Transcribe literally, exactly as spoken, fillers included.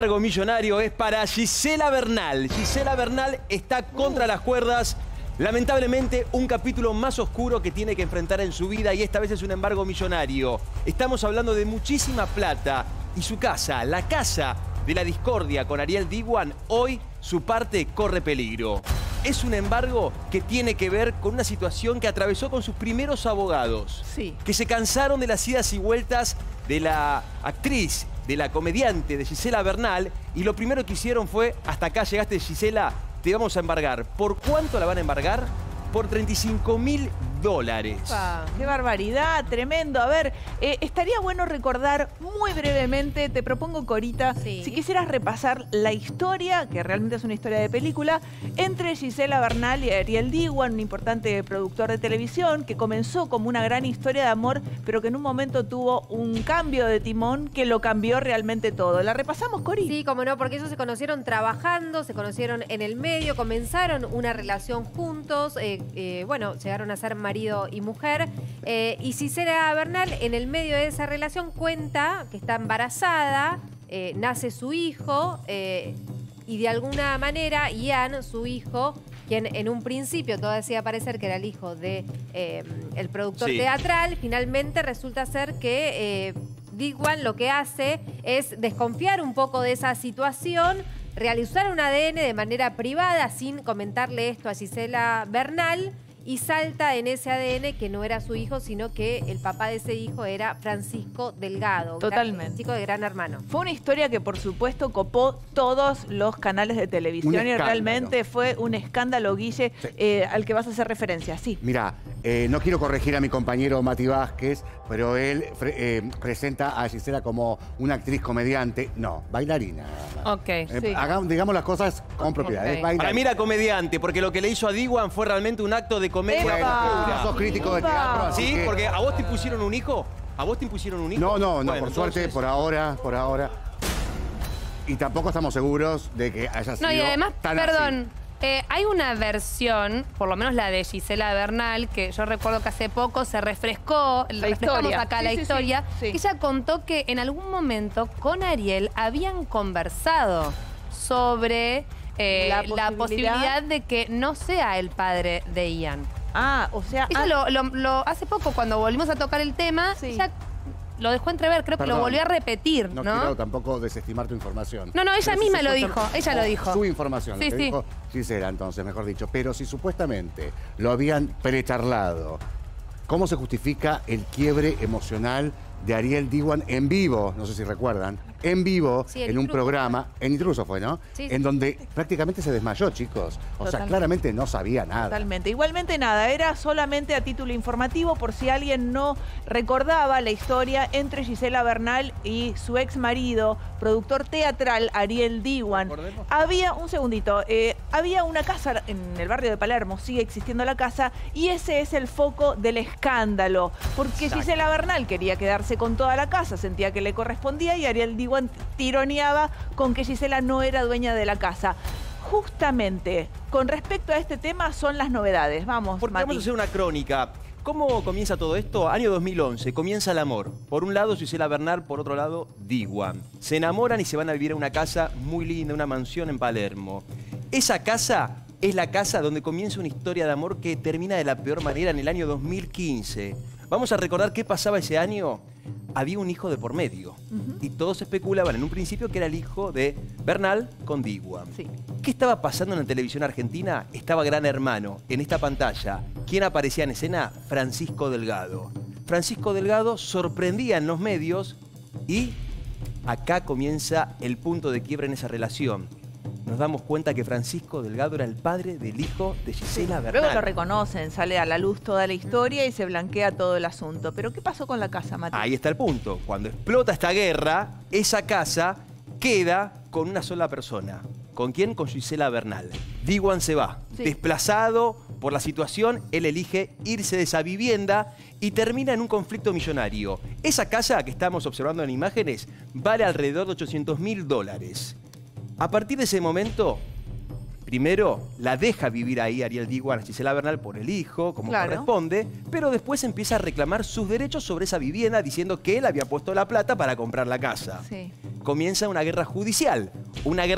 El cargo millonario es para Gisela Bernal. Gisela Bernal está contra las cuerdas. Lamentablemente, un capítulo más oscuro que tiene que enfrentar en su vida y esta vez es un embargo millonario. Estamos hablando de muchísima plata y su casa, la casa de la discordia con Ariel Diwan, hoy su parte corre peligro. Es un embargo que tiene que ver con una situación que atravesó con sus primeros abogados. Sí. Que se cansaron de las idas y vueltas de la actriz, de la comediante, de Gisela Bernal, y lo primero que hicieron fue: hasta acá llegaste, Gisela, te vamos a embargar. ¿Por cuánto la van a embargar? Por treinta y cinco mil dólares. ¡Qué barbaridad! Tremendo. A ver, eh, estaría bueno recordar muy brevemente, te propongo, Corita, sí, si quisieras repasar la historia, que realmente es una historia de película, entre Gisela Bernal y Ariel Diwan, un importante productor de televisión que comenzó como una gran historia de amor, pero que en un momento tuvo un cambio de timón que lo cambió realmente todo. ¿La repasamos, Corita? Sí, cómo no, porque ellos se conocieron trabajando, se conocieron en el medio, comenzaron una relación juntos, eh, eh, bueno, llegaron a ser marido y mujer, eh, y Gisela Bernal, en el medio de esa relación, cuenta que está embarazada, eh, nace su hijo, eh, y de alguna manera Ian, su hijo, quien en un principio todo hacía parecer que era el hijo de eh, el productor, sí, teatral, finalmente resulta ser que eh, Diwan lo que hace es desconfiar un poco de esa situación, realizar un A D N de manera privada sin comentarle esto a Gisela Bernal, y salta en ese A D N que no era su hijo, sino que el papá de ese hijo era Francisco Delgado. Totalmente. Un chico de Gran Hermano. Fue una historia que, por supuesto, copó todos los canales de televisión y realmente fue un escándalo, Guille, sí, eh, al que vas a hacer referencia. Sí. Mira, eh, no quiero corregir a mi compañero Mati Vázquez, pero él eh, presenta a Gisela como una actriz comediante. No, bailarina. Ok, eh, sí. Hagamos, digamos las cosas con propiedad. Okay. Es Para mí era comediante, porque lo que le hizo a Diwan fue realmente un acto de comedia. Sos crítico de teatro. Sí, que... porque a vos te impusieron un hijo. ¿A vos te impusieron un hijo? No, no, no, bueno, por entonces... suerte, por ahora, por ahora. Y tampoco estamos seguros de que haya sido. No, y además, tan perdón, eh, hay una versión, por lo menos la de Gisela Bernal, que yo recuerdo que hace poco se refrescó, la historia. acá sí, la sí, historia, sí, sí. que ella contó que en algún momento con Ariel habían conversado sobre... Eh, la, posibilidad. la posibilidad de que no sea el padre de Ian. Ah, o sea... Ella ah, lo, lo, lo hace poco, cuando volvimos a tocar el tema, sí, ella lo dejó entrever, creo Perdón, que lo volvió a repetir. No, no quiero tampoco desestimar tu información. No, no, ella pero misma lo dijo, ella lo dijo. Su información, sí, lo que sí. dijo Gisela, entonces, mejor dicho. Pero si supuestamente lo habían precharlado, ¿cómo se justifica el quiebre emocional de Ariel Diwan en vivo? No sé si recuerdan. En vivo, sí, en un intruso. programa, en Intruso fue, ¿no? Sí, sí. En donde prácticamente se desmayó, chicos. O Totalmente. sea, claramente no sabía nada. Totalmente. Igualmente nada, era solamente a título informativo, por si alguien no recordaba la historia entre Gisela Bernal y su ex marido, productor teatral, Ariel Diwan. Había, un segundito, eh, había una casa en el barrio de Palermo, sigue existiendo la casa, y ese es el foco del escándalo. Porque Exacto. Gisela Bernal quería quedarse con toda la casa, sentía que le correspondía, y Ariel Diwan tironeaba con que Gisela no era dueña de la casa. Justamente, con respecto a este tema son las novedades. Vamos, Porque Mati. Vamos a hacer una crónica. ¿Cómo comienza todo esto? Año dos mil once, comienza el amor. Por un lado Gisela Bernal, por otro lado Diwan. Se enamoran y se van a vivir a una casa muy linda, una mansión en Palermo. Esa casa es la casa donde comienza una historia de amor que termina de la peor manera en el año dos mil quince. Vamos a recordar qué pasaba ese año. Había un hijo de por medio. Uh-huh. Y todos especulaban en un principio que era el hijo de Bernal con Diwan. Sí. ¿Qué estaba pasando en la televisión argentina? Estaba Gran Hermano, en esta pantalla. ¿Quién aparecía en escena? Francisco Delgado. Francisco Delgado sorprendía en los medios y acá comienza el punto de quiebre en esa relación. Nos damos cuenta que Francisco Delgado era el padre del hijo de Gisela Bernal. Luego lo reconocen, sale a la luz toda la historia y se blanquea todo el asunto. Pero ¿qué pasó con la casa, Mati? Ahí está el punto. Cuando explota esta guerra, esa casa queda con una sola persona. ¿Con quién? Con Gisela Bernal. Diwan se va. Sí. Desplazado por la situación, él elige irse de esa vivienda y termina en un conflicto millonario. Esa casa que estamos observando en imágenes vale alrededor de ochocientos mil dólares. A partir de ese momento, primero la deja vivir ahí Ariel Diwan a Gisela Bernal por el hijo, como claro. corresponde, pero después empieza a reclamar sus derechos sobre esa vivienda, diciendo que él había puesto la plata para comprar la casa. Sí. comienza una guerra judicial, una guerra